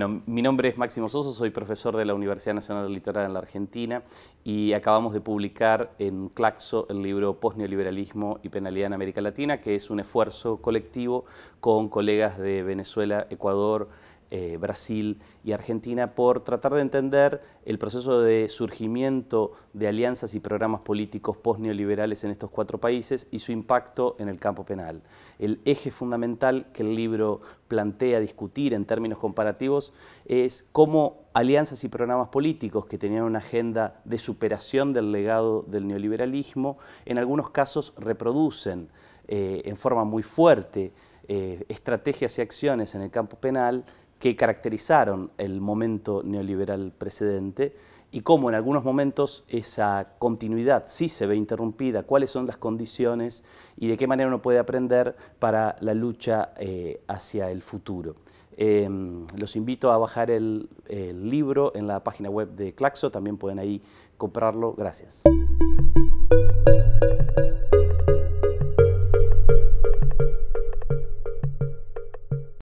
Bueno, mi nombre es Máximo Sozzo, soy profesor de la Universidad Nacional del Litoral en la Argentina y acabamos de publicar en CLACSO el libro Postneoliberalismo y penalidad en América Latina, que es un esfuerzo colectivo con colegas de Venezuela, Ecuador, Brasil y Argentina por tratar de entender el proceso de surgimiento de alianzas y programas políticos postneoliberales en estos cuatro países y su impacto en el campo penal. El eje fundamental que el libro plantea discutir en términos comparativos es cómo alianzas y programas políticos que tenían una agenda de superación del legado del neoliberalismo en algunos casos reproducen en forma muy fuerte estrategias y acciones en el campo penal que caracterizaron el momento neoliberal precedente y cómo en algunos momentos esa continuidad sí se ve interrumpida, cuáles son las condiciones y de qué manera uno puede aprender para la lucha hacia el futuro. Los invito a bajar el libro en la página web de CLACSO, también pueden ahí comprarlo. Gracias.